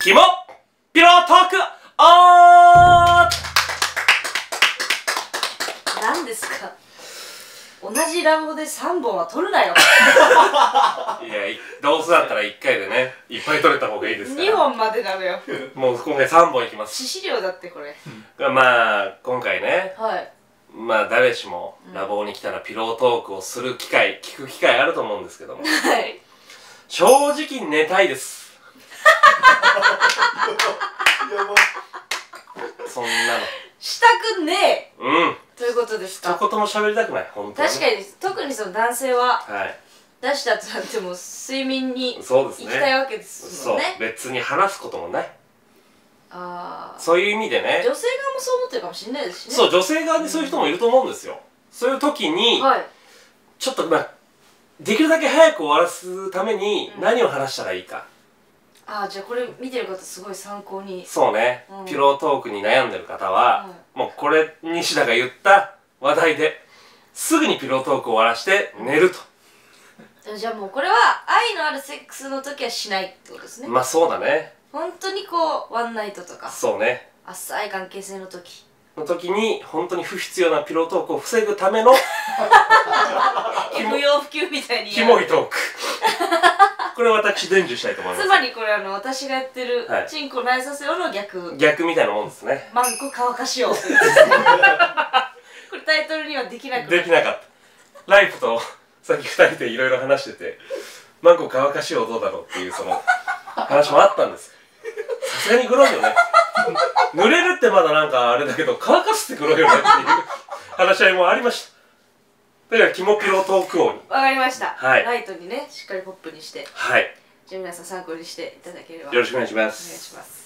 キモピロートークオン。何ですか、同じ乱暴で3本は取るなよ。いや、どうせだったら1回でね、いっぱい取れた方がいいですから。2本までなのよ。もう今回3本いきます。致死量だってこれ。まあ今回ね、はい、まあ誰しもラボに来たらピロートークをする機会、聞く機会あると思うんですけども、はい、正直寝たいです。そんなのしたくねえ、うん、ということですか。一言も喋りたくない、本当に。確かに、特にその男性は、はい、出したとなっても睡眠に行きたいわけですもんね。そう、別に話すこともない。ああ、そういう意味でね、女性側もそう思ってるかもしれないですしね。そう、女性側にそういう人もいると思うんですよ、うん、そういう時に、はい、ちょっとまあできるだけ早く終わらすために何を話したらいいか、うん、ああ、じゃあこれ見てる方すごい参考に。そうね、うん、ピロートークに悩んでる方は、うん、もうこれ西田が言った話題ですぐにピロートークを終わらして寝ると、うん、じゃあもうこれは愛のあるセックスの時はしないってことですね。まあそうだね。本当にこうワンナイトとか、そうね、浅い関係性の時に本当に不必要なピロートークを防ぐための不要不急みたいにキモいトーク。これ私伝授したいと思います。つまりこれ私がやってるチンコ萎えさせようの逆みたいなもんですね。マンコ乾かしよう。これタイトルにはできなくできなかった。ライフとさっき2人でいろいろ話してて、マンコ乾かしようどうだろうっていうその話もあったんです。さすがにグロいよね。濡れるってまだなんかあれだけど、乾かすってグロいよねっていう話し合いもありました。ではキモピロトーク王にわかりました、はい、ライトにね、しっかりポップにして、はい、じゃあ皆さん参考にしていただければよろしくお願いします。お願いします。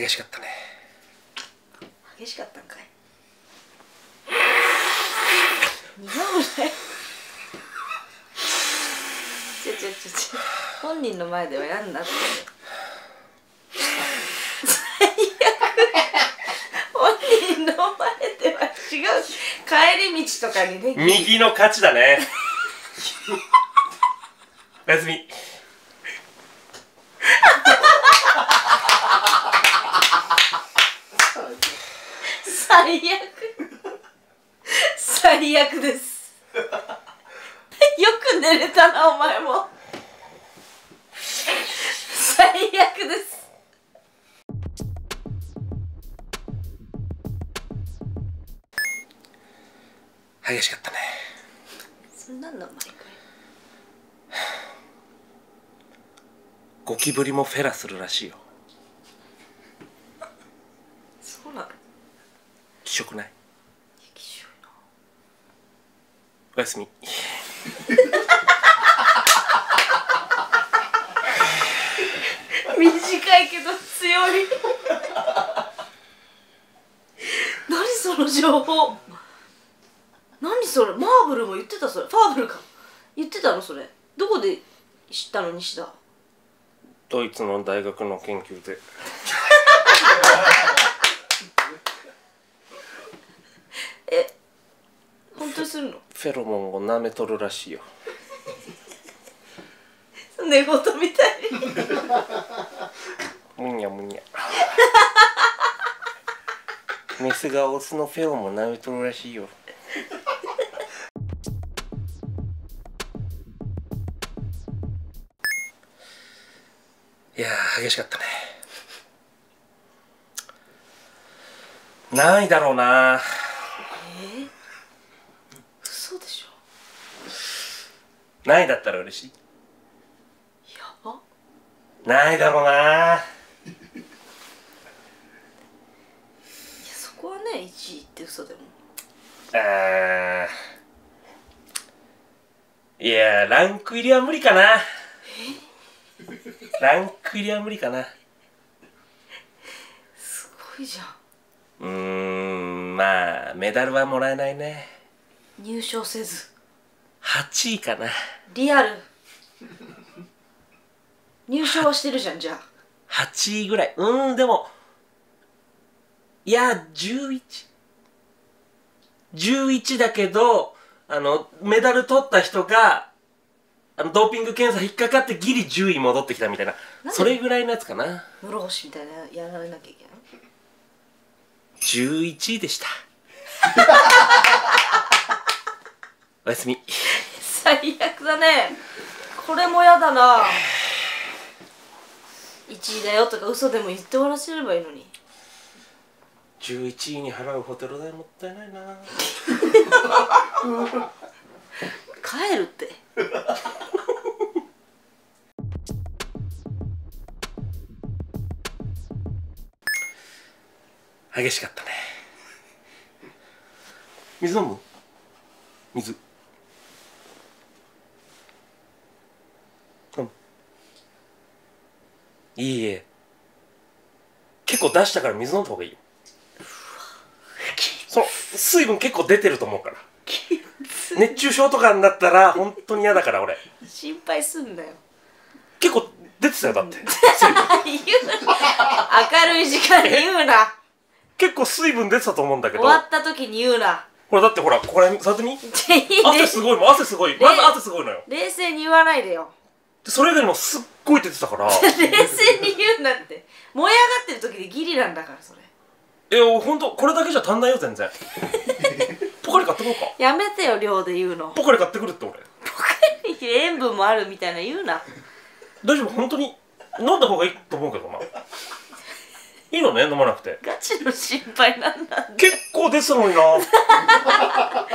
激しかったね。激しかったんかい。似合うね。ちょ本人の前ではやんなって。最悪。本人の前では違う。帰り道とかにね。右の勝ちだね。おやすみ。最悪。最悪です。よく寝れたな、お前も。最悪です。激しかったね。そんなんの毎回。ゴキブリもフェラするらしいよ。そうなの。気色ない。おやすみ。短いけど強い。何その情報。何それ。マーブルも言ってた。それファーブルか。言ってたのそれ。どこで知ったの西田。ドイツの大学の研究で。フェロモンを舐めとるらしいよ。寝言みたいに。むにゃむにゃ。メスがオスのフェロモンを舐めとるらしいよ。いやー、激しかったね。ないだろうな。ないだったら嬉しい。やば。ないだろうな。いや、そこはね、1位って嘘でも。ああ。いや、ランク入りは無理かな。ランク入りは無理かな。すごいじゃん。まあ、メダルはもらえないね。入賞せず。8位かな。リアル。入賞はしてるじゃん。じゃあ8位ぐらい。でもいや、11 11だけど、メダル取った人が、ドーピング検査引っかかってギリ10位戻ってきたみたいな、それぐらいのやつかな。室伏みたいなやられなきゃいけない。11位でした。おやすみ。最悪だね。これもやだな。1位だよとか嘘でも言って終わらせればいいのに。11位に払うホテル代もったいないな。帰るって。激しかったね。水飲む？水。いいえ、結構出したから水飲んだ方がいいよ。その水分結構出てると思うから、熱中症とかになったら本当に嫌だから。俺心配すんなよ。結構出てたよ、だって言うな、明るい時間に言うな。結構水分出てたと思うんだけど、終わった時に言うな。ほらだってほら、これ触ってみ。汗すごいもん、汗すごい、まず汗すごいのよ。冷静に言わないでよ。それ以外にもすっごい出てたから冷静に言うなんて、燃え上がってる時でギリなんだから。それほんとこれだけじゃ足んないよ全然。ポカリ買ってこうか。やめてよ、量で言うの。ポカリ買ってくるって。俺ポカリ塩分もあるみたいな言うな。大丈夫、本当に飲んだ方がいいと思うけどな。いいのね、飲まなくて。ガチの心配なんだ、ね、結構出てたのにな。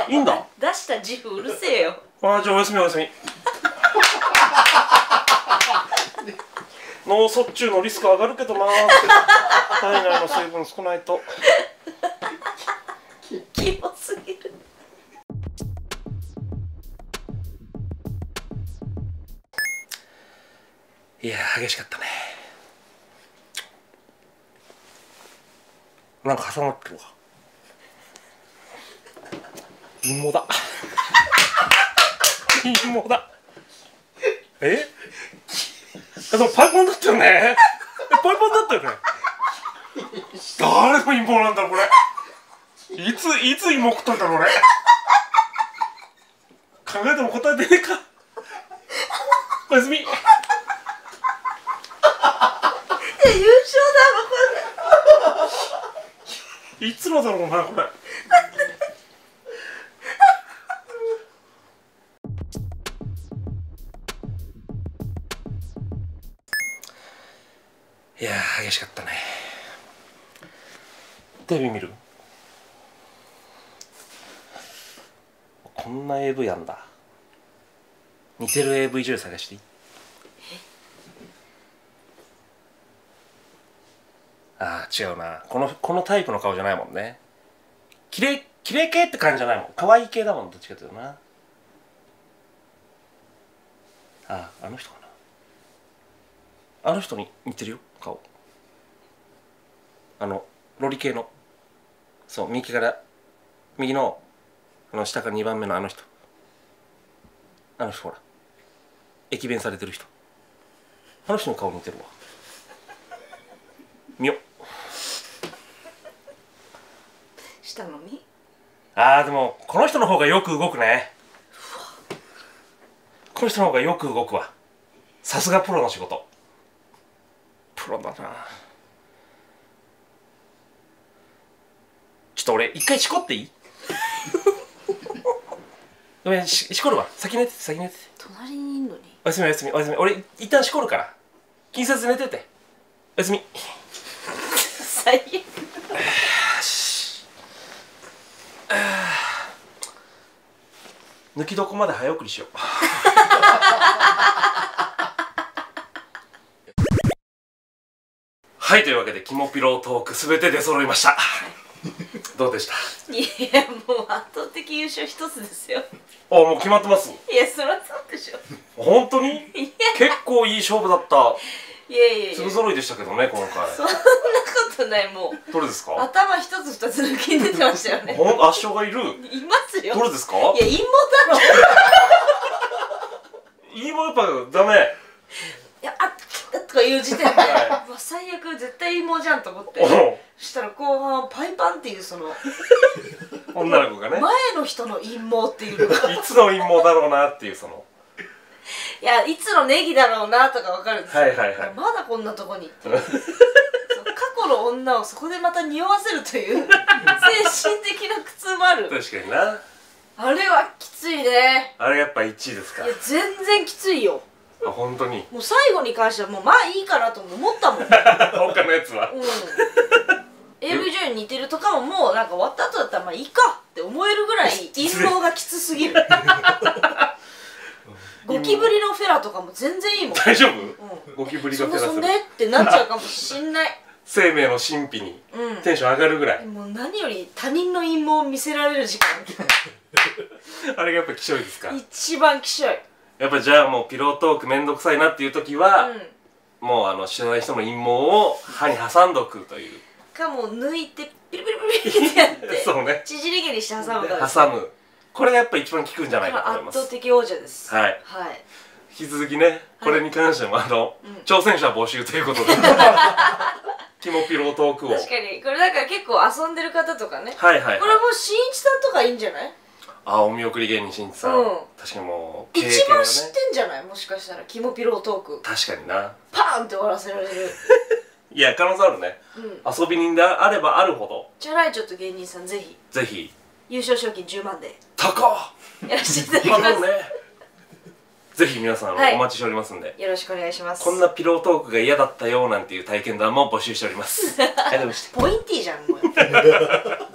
いいんだ、出した自負うるせえよ。じゃあおやすみおやすみ。脳卒中のリスク上がるけどなーって。体内の水分少ないとキモすぎる。いやー、激しかったね。なんか挟まってるわ。陰謀だ。陰謀だ。え？パイポンだったよね。パイポンだったよね。誰の陰謀なんだろうこれ。いつ陰謀食ったんだろう俺。考えても答え出ねえか。おやすみ。優勝だろこれ。いつのだろうなこれ。いやー、激しかったね。テレビ見る？こんな AV あんだ。似てる AV 女優探していい？ああ、違うな。このタイプの顔じゃないもんね。綺麗系って感じじゃないもん。可愛い系だもん、どっちかというとな。ああ、あの人かな。あの人に似てるよ、顔。ロリ系の。そう、右の、下から2番目のあの人。あの人、ほら。駅弁されてる人。あの人の顔似てるわ。みよ。下のみ？でも、この人の方がよく動くね。この人の方がよく動くわ。さすがプロの仕事。プロだな。ちょっと俺一回しこっていい？ごめん、しこるわ。先寝てて、先寝てて。隣にいんのに。おやすみおやすみおやすみ。俺一旦しこるから気にせず寝てて。おやすみ。最悪。抜き床まで早送りしよう。はい、というわけでキモピロトークすべて出揃いました。どうでした？いや、もう圧倒的優勝一つですよ。もう決まってます。いや、そりゃそうでしょ。本当に結構いい勝負だった。いやいや、粒揃いでしたけどね今回。そんなことない。もうどれですか？頭一つ二つ抜き出てましたよね。ほんと圧勝がいる。いますよ。どれですか？いや、陰謀だ。陰謀やっぱダメ。いや、あっとかいう時点で、はい、最悪絶対芋じゃんと思って、そしたら後半パイパンっていうその女の子がね、前の人の陰謀っていうのがいつの陰謀だろうなっていう、そのいや、いつのネギだろうなとかわかるんですよ、まだこんなとこにっていう過去の女をそこでまた匂わせるという精神的な苦痛もある。確かにな、あれはきついね。あれやっぱ1位ですか。いや、全然きついよ。あ、本当に。もう最後に関してはもうまあいいかなと思ったもん他のやつは、うん、AV女優に似てるとかももうなんか終わった後だったらまあいいかって思えるぐらい陰謀がきつすぎるゴキブリのフェラとかも全然いいもん。大丈夫？ゴキブリがフェラする。そんでってなっちゃうかもしんない。生命の神秘にテンション上がるぐらい。もう何より他人の陰謀を見せられる時間。あれがやっぱきしょいですか？一番きしょい。やっぱじゃあもうピロートークめんどくさいなっていう時は、もう知らない人の陰謀を歯に挟んどくという。かも抜いてピリピリピリってやって。そうね。縮り毛にして挟むから。挟む。これがやっぱ一番効くんじゃないかと思います。圧倒的王者です。はい。はい。引き続きね、これに関しても挑戦者募集ということで、キモピロトークを。確かにこれだから結構遊んでる方とかね。はいはい。これもうしんいちさんとかいいんじゃない？あ、お見送り芸人しんいちさん。確かにもう一番知ってんじゃない？もしかしたらキモピロトーク。確かにな。パーンって終わらせられる。いや、可能性あるね。遊び人であればあるほど。じゃないちょっと芸人さんぜひ。ぜひ。優勝賞金10万で。高っ！やらせていただきます。ぜひ皆さんお待ちしておりますんで、よろしくお願いします。こんなピロートークが嫌だったよなんていう体験談も募集しております。ポインティーじゃんもう。